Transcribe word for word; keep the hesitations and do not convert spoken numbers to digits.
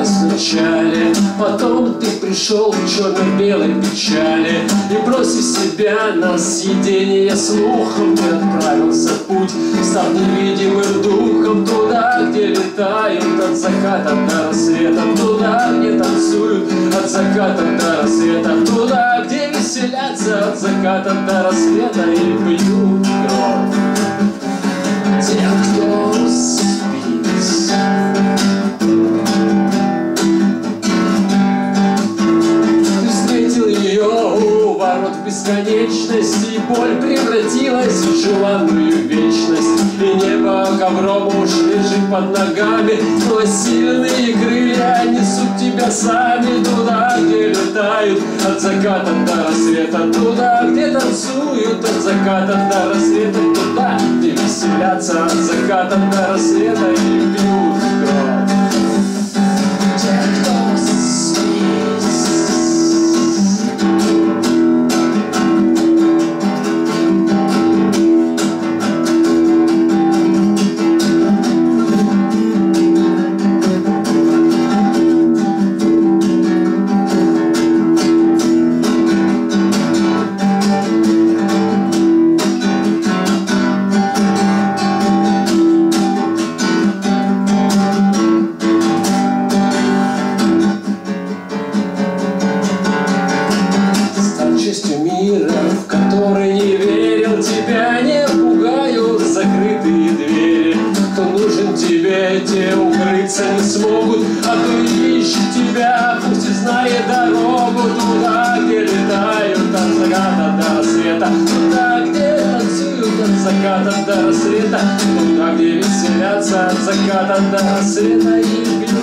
осталась в начале. Потом ты пришел в черно-белой печали и, бросив себя на съедение слухом, ты отправился в путь, став невидимым духом, туда, где летают от заката до рассвета, туда, где танцуют от заката до рассвета, туда, где веселятся от заката до рассвета и пьют кровь тех, кто спит. Бесконечность, и боль превратилась в желанную вечность, и небо ковром уж лежит под ногами, но сильные крылья несут тебя сами туда, где летают от заката до рассвета, туда, где танцуют от заката до рассвета, туда, где веселятся от заката до рассвета и пьют кровь тех, кто спит. Заката до рассвета, туда, где веселятся от заката до рассвета и